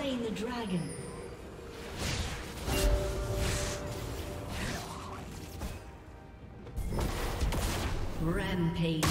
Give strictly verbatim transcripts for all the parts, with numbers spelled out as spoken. slain the dragon. Rampage.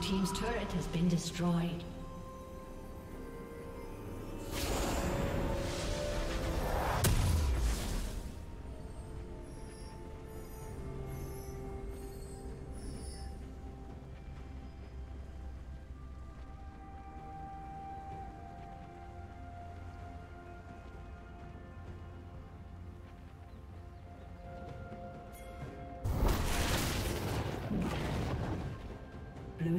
Team's turret has been destroyed. Blue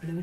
Blue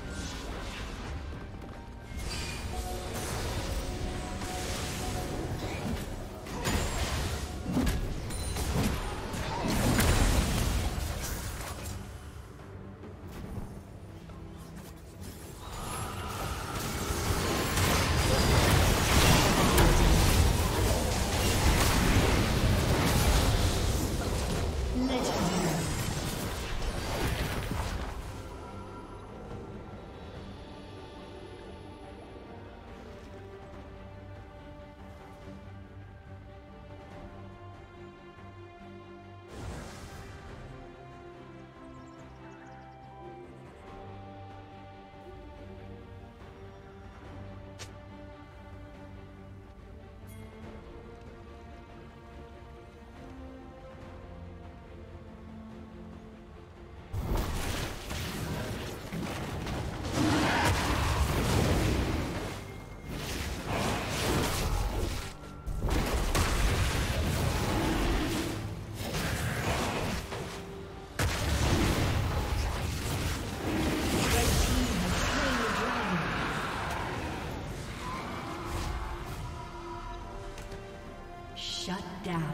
Shut down.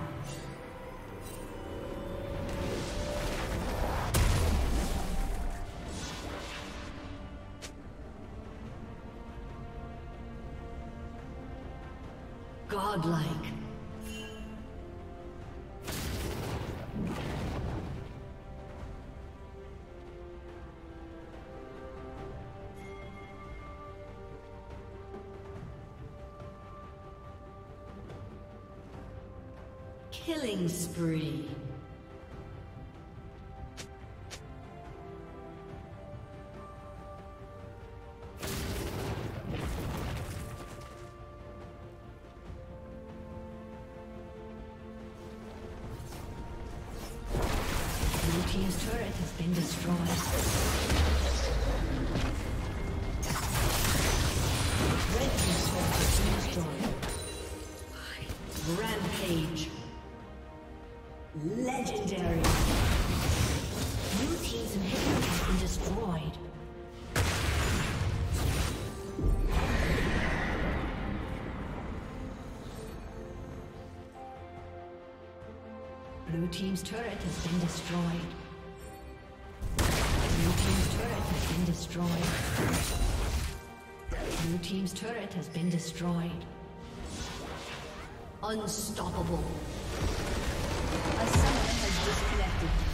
Godlike. Killing spree. His turret has been destroyed. Red destroyed. Rampage. Legendary. Blue team's inhibitor has been destroyed. Blue team's turret has been destroyed. Destroyed. Blue team's turret has been destroyed. Unstoppable. A summoner has disconnected.